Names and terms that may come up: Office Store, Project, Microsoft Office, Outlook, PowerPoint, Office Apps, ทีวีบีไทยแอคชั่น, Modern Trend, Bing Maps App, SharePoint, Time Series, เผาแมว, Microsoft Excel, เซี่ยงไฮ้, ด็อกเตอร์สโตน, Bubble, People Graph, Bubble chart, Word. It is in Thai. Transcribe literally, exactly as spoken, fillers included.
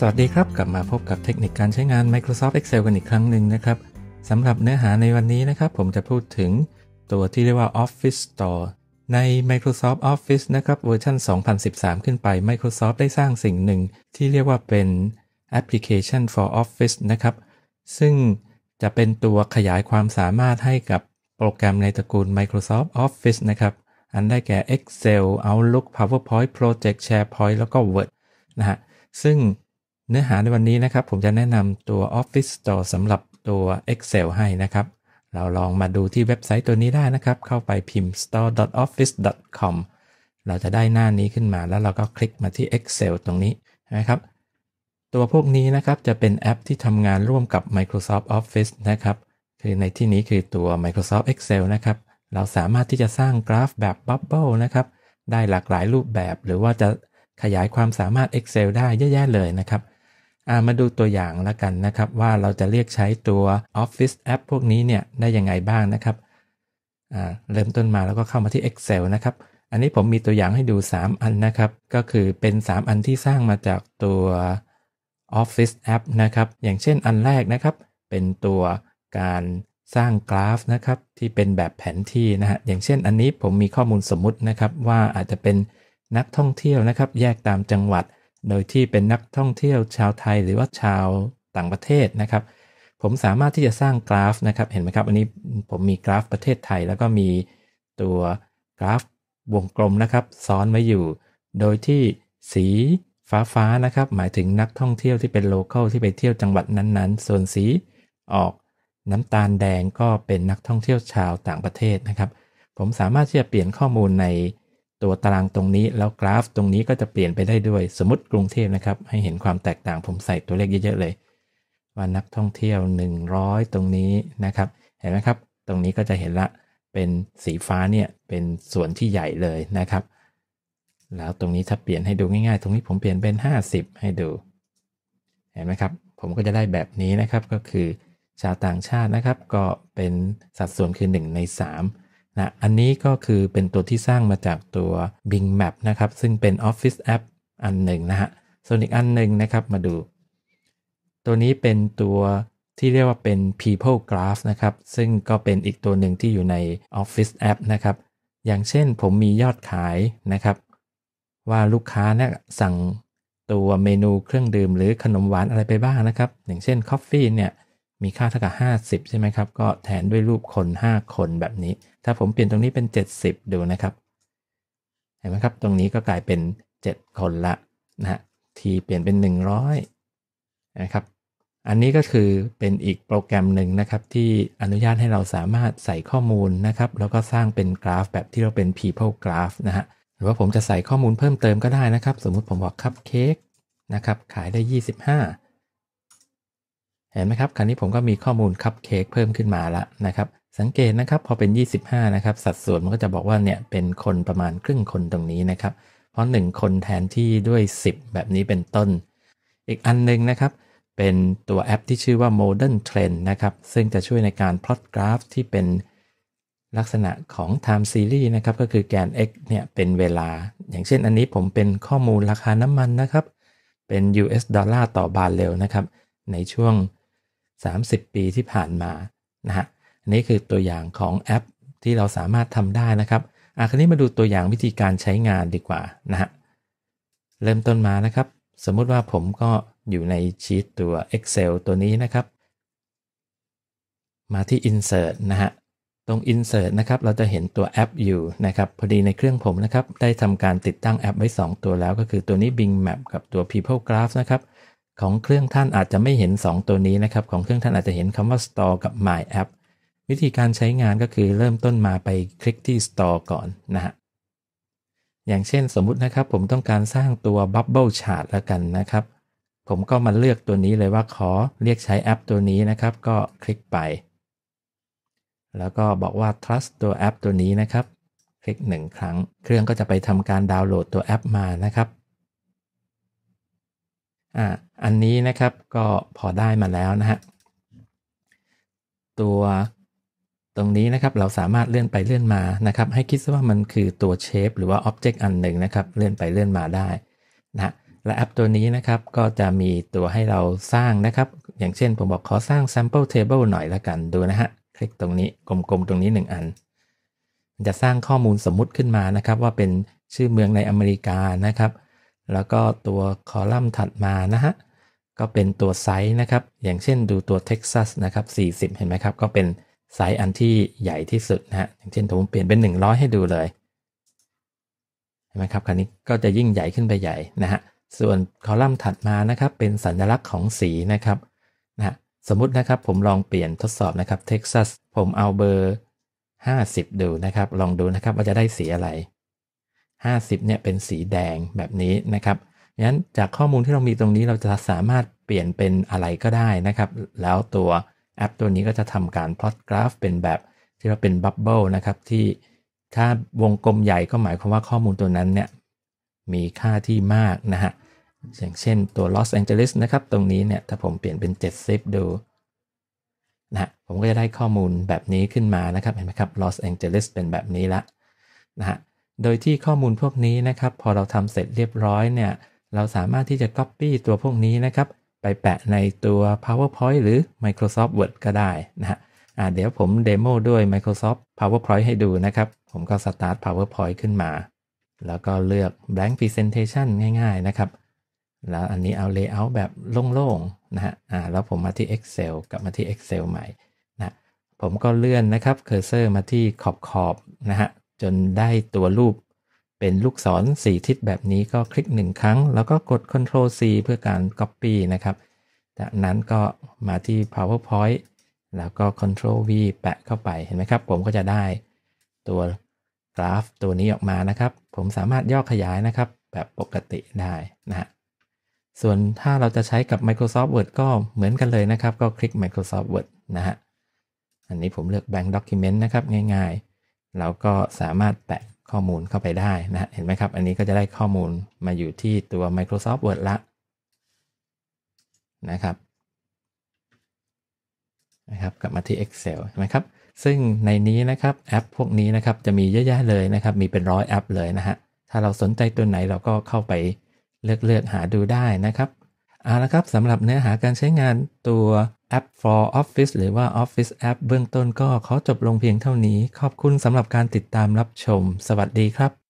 สวัสดีครับกลับมาพบกับเทคนิคการใช้งาน Microsoft Excel กันอีกครั้งหนึ่งนะครับสำหรับเนื้อหาในวันนี้นะครับผมจะพูดถึงตัวที่เรียกว่า Office Store ใน Microsoft Office นะครับเวอร์ชันสองพันสิบสามขึ้นไป Microsoft ได้สร้างสิ่งหนึ่งที่เรียกว่าเป็น Application for Office นะครับซึ่งจะเป็นตัวขยายความสามารถให้กับโปรแกรมในตระกูล Microsoft Office นะครับอันได้แก่ Excel Outlook PowerPoint Project SharePoint แล้วก็ Word นะฮะซึ่งเนื้อหาในวันนี้นะครับผมจะแนะนำตัว Office Store สำหรับตัว Excel ให้นะครับเราลองมาดูที่เว็บไซต์ตัวนี้ได้นะครับเข้าไปพิมพ์ store dot office dot com เราจะได้หน้านี้ขึ้นมาแล้วเราก็คลิกมาที่ Excel ตรงนี้นะครับตัวพวกนี้นะครับจะเป็นแอปที่ทำงานร่วมกับ Microsoft Office นะครับคือในที่นี้คือตัว Microsoft Excel นะครับเราสามารถที่จะสร้างกราฟแบบ Bubble นะครับได้หลากหลายรูปแบบหรือว่าจะขยายความสามารถ Excel ได้เยอะแยะเลยนะครับมาดูตัวอย่างแล้วกันนะครับว่าเราจะเรียกใช้ตัว Office App พวกนี้เนี่ยได้ยังไงบ้างนะครับเริ่มต้นมาแล้วก็เข้ามาที่ Excel นะครับอันนี้ผมมีตัวอย่างให้ดูสามอันนะครับก็คือเป็นสามอันที่สร้างมาจากตัว Office App นะครับอย่างเช่นอันแรกนะครับเป็นตัวการสร้างกราฟนะครับที่เป็นแบบแผนที่นะฮะอย่างเช่นอันนี้ผมมีข้อมูลสมมุตินะครับว่าอาจจะเป็นนักท่องเที่ยวนะครับแยกตามจังหวัดโดยที่เป็นนักท่องเที่ยวชาวไทยหรือว่าชาวต่างประเทศนะครับผมสามารถที่จะสร้างกราฟนะครับเห็นไหมครับอันนี้ผมมีกราฟประเทศไทยแล้วก็มีตัวกราฟวงกลมนะครับซ้อนไว้อยู่โดยที่สีฟ้าฟ้านะครับหมายถึงนักท่องเที่ยวที่เป็นโลคอลที่ไปเที่ยวจังหวัดนั้นๆส่วนสีออกน้ำตาลแดงก็เป็นนักท่องเที่ยวชาวต่างประเทศนะครับผมสามารถที่จะเปลี่ยนข้อมูลในตัวตารางตรงนี้แล้วกราฟตรงนี้ก็จะเปลี่ยนไปได้ด้วยสมมติกรุงเทพนะครับให้เห็นความแตกต่างผมใส่ตัวเลขเยอะๆเลยว่านักท่องเที่ยวหนึ่งร้อยตรงนี้นะครับเห็นไหมครับตรงนี้ก็จะเห็นละเป็นสีฟ้าเนี่ยเป็นส่วนที่ใหญ่เลยนะครับแล้วตรงนี้ถ้าเปลี่ยนให้ดูง่ายๆตรงนี้ผมเปลี่ยนเป็นห้าสิบให้ดูเห็นไหมครับผมก็จะได้แบบนี้นะครับก็คือชาวต่างชาตินะครับก็เป็นสัดส่วนคือหนึ่งในสามนะอันนี้ก็คือเป็นตัวที่สร้างมาจากตัว Bing Map นะครับซึ่งเป็น Office App อันหนึ่งนะฮะส่วนอีกอันหนึ่งนะครับมาดูตัวนี้เป็นตัวที่เรียกว่าเป็น People Graph นะครับซึ่งก็เป็นอีกตัวหนึ่งที่อยู่ใน Office App นะครับอย่างเช่นผมมียอดขายนะครับว่าลูกค้าเนี่ยสั่งตัวเมนูเครื่องดื่มหรือขนมหวานอะไรไปบ้างนะครับอย่างเช่น Coffee เนี่ยมีค่าเท่ากับห้าสิบใช่ไหมครับก็แทนด้วยรูปคนห้าคนแบบนี้ถ้าผมเปลี่ยนตรงนี้เป็นเจ็ดสิบดูนะครับเห็นไหมครับตรงนี้ก็กลายเป็นเจ็ดคนละนะฮะทีเปลี่ยนเป็นหนึ่งร้อยนะครับอันนี้ก็คือเป็นอีกโปรแกรมหนึ่งนะครับที่อนุญาตให้เราสามารถใส่ข้อมูลนะครับแล้วก็สร้างเป็นกราฟแบบที่เราเป็น People Graph นะฮะหรือว่าผมจะใส่ข้อมูลเพิ่มเติมก็ได้นะครับสมมุติผมบอกคัพเค้กนะครับขายได้ยี่สิบห้าเห็นไหมครับคราวนี้ผมก็มีข้อมูลคัพเค้กเพิ่มขึ้นมาละนะครับสังเกตนะครับพอเป็นยี่สิบห้านะครับสัดส่วนมันก็จะบอกว่าเนี่ยเป็นคนประมาณครึ่งคนตรงนี้นะครับเพราะหนึ่งคนแทนที่ด้วยสิบแบบนี้เป็นต้นอีกอันนึงนะครับเป็นตัวแอปที่ชื่อว่า Modern Trend นะครับซึ่งจะช่วยในการ plot graph ที่เป็นลักษณะของ Time Series นะครับก็คือแกน x เนี่ยเป็นเวลาอย่างเช่นอันนี้ผมเป็นข้อมูลราคาน้ำมันนะครับเป็น ยู เอส ดอลลาร์ต่อบาร์เรลนะครับในช่วงสามสิบปีที่ผ่านมานะฮะนี่คือตัวอย่างของแอปที่เราสามารถทำได้นะครับอ่ะคราวนี้มาดูตัวอย่างวิธีการใช้งานดีกว่านะฮะเริ่มต้นมานะครับสมมุติว่าผมก็อยู่ในชีตตัว Excel ตัวนี้นะครับมาที่ Insert นะฮะตรง Insert นะครับเราจะเห็นตัวแอปอยู่นะครับพอดีในเครื่องผมนะครับได้ทำการติดตั้งแอปไว้สองตัวแล้วก็คือตัวนี้ Bing Map กับตัว People Graph นะครับของเครื่องท่านอาจจะไม่เห็นสองตัวนี้นะครับของเครื่องท่านอาจจะเห็นคำว่า Store กับ My App วิธีการใช้งานก็คือเริ่มต้นมาไปคลิกที่ Store ก่อนนะฮะอย่างเช่นสมมุตินะครับผมต้องการสร้างตัว Bubble chart แล้วกันนะครับผมก็มาเลือกตัวนี้เลยว่าขอเรียกใช้แอปตัวนี้นะครับก็คลิกไปแล้วก็บอกว่า Trust ตัวแอปตัวนี้นะครับคลิกหนึ่งครั้งเครื่องก็จะไปทำการดาวน์โหลดตัวแอปมานะครับอ่ะอันนี้นะครับก็พอได้มาแล้วนะฮะตัวตรงนี้นะครับเราสามารถเลื่อนไปเลื่อนมานะครับให้คิดซะว่ามันคือตัวเชฟหรือว่าอ็อบเจกต์อันหนึ่งนะครับเลื่อนไปเลื่อนมาได้นะ และแอปตัวนี้นะครับก็จะมีตัวให้เราสร้างนะครับอย่างเช่นผมบอกขอสร้าง sample table หน่อยละกันดูนะฮะคลิกตรงนี้กลมๆตรงนี้หนึ่งอันมันจะสร้างข้อมูลสมมุติขึ้นมานะครับว่าเป็นชื่อเมืองในอเมริกานะครับแล้วก็ตัวคอลัมน์ถัดมานะฮะก็เป็นตัวไซส์นะครับอย่างเช่นดูตัวเท็กซัสนะครับสี่สิบเห็นไหมครับก็เป็นไซส์อันที่ใหญ่ที่สุดนะฮะอย่างเช่นผมเปลี่ยนเป็นหนึ่งร้อยให้ดูเลยเห็นไหมครับคราวนี้ก็จะยิ่งใหญ่ขึ้นไปใหญ่นะฮะส่วนคอลัมน์ถัดมานะครับเป็นสัญลักษณ์ของสีนะครับนะสมมุตินะครับผมลองเปลี่ยนทดสอบนะครับเท็กซัสผมเอาเบอร์ห้าสิบดูนะครับลองดูนะครับว่าจะได้สีอะไรห้าสิบเนี่ยเป็นสีแดงแบบนี้นะครับงั้นจากข้อมูลที่เรามีตรงนี้เราจะสามารถเปลี่ยนเป็นอะไรก็ได้นะครับแล้วตัวแอปตัวนี้ก็จะทำการพลอตกราฟเป็นแบบที่เราเป็น Bubble นะครับที่ถ้าวงกลมใหญ่ก็หมายความว่าข้อมูลตัวนั้นเนี่ยมีค่าที่มากนะฮะอย่างเช่นตัว Los Angeles นะครับตรงนี้เนี่ยถ้าผมเปลี่ยนเป็นเจ็ดสิบดูนะผมก็จะได้ข้อมูลแบบนี้ขึ้นมานะครับเห็นไหมครับ Los Angeles เป็นแบบนี้ละนะฮะโดยที่ข้อมูลพวกนี้นะครับพอเราทำเสร็จเรียบร้อยเนี่ยเราสามารถที่จะ Copy ตัวพวกนี้นะครับไปแปะในตัว PowerPoint หรือ Microsoft Word ก็ได้นะฮะเดี๋ยวผมเดโมด้วย Microsoft PowerPoint ให้ดูนะครับผมก็ Start PowerPoint ขึ้นมาแล้วก็เลือก Blank Presentation ง่ายๆนะครับแล้วอันนี้เอา Layout แบบโล่งๆนะฮะแล้วผมมาที่ Excel กลับมาที่ Excel ใหม่นะผมก็เลื่อนนะครับเคอร์เซอร์มาที่ขอบๆนะฮะจนได้ตัวรูปเป็นลูกศรสี่ทิศแบบนี้ก็คลิกหนึ่งครั้งแล้วก็กด คอนโทรล ซี เพื่อการ Copy นะครับจากนั้นก็มาที่ PowerPoint แล้วก็ คอนโทรล วี แปะเข้าไปเห็นไหมครับผมก็จะได้ตัวกราฟตัวนี้ออกมานะครับผมสามารถย่อขยายนะครับแบบปกติได้นะฮะส่วนถ้าเราจะใช้กับ Microsoft Word ก็เหมือนกันเลยนะครับก็คลิก Microsoft Word นะฮะอันนี้ผมเลือก Blank Document นะครับง่ายๆแล้วก็สามารถแปะข้อมูลเข้าไปได้นะเห็นไหมครับอันนี้ก็จะได้ข้อมูลมาอยู่ที่ตัว Microsoft Word ละนะครับนะครับกลับมาที่ Excel เห็นไหมครับซึ่งในนี้นะครับแอปพวกนี้นะครับจะมีเยอะแยะเลยนะครับมีเป็นร้อยแอปเลยนะฮะถ้าเราสนใจตัวไหนเราก็เข้าไปเลือกเลือกหาดูได้นะครับเอาละครับสำหรับเนื้อหาการใช้งานตัวแอป for Office หรือว่า Office App เบื้องต้นก็ขอจบลงเพียงเท่านี้ขอบคุณสำหรับการติดตามรับชมสวัสดีครับ